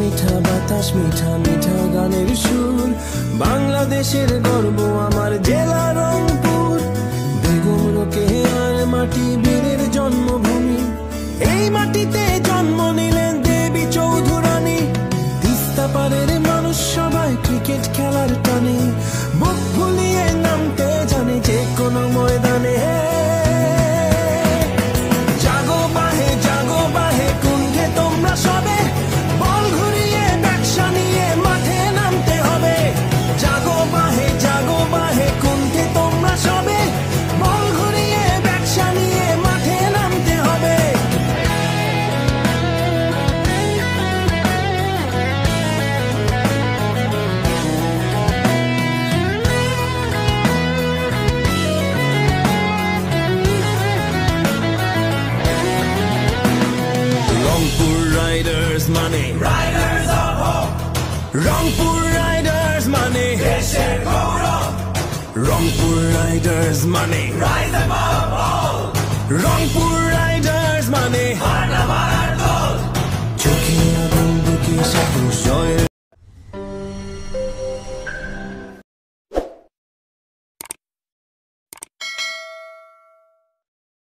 মিঠা বাতাস, মিঠা মিঠা গানের সুর, বাংলাদেশের গর্ব আমার জেলা রংপুর। বেগম রোকেয়ার মাটি বীরের জন্মভূমি, এই মাটিতে জন্ম নিলেন দেবী চৌধুরানী। তিস্তা পারের মানুষ সবাই ক্রিকেট খেলার টানে, বুক ফুলিয়ে নামতে জানে যে কোনো ময়দানে। মানে riders of hope, Rangpur riders মানে দেশের গৌরব, রংপুর রাইডার্স মানে rise above all, Rangpur riders মানে হার না মারার দল। চোখে আনন্দ কি সাহস জয়।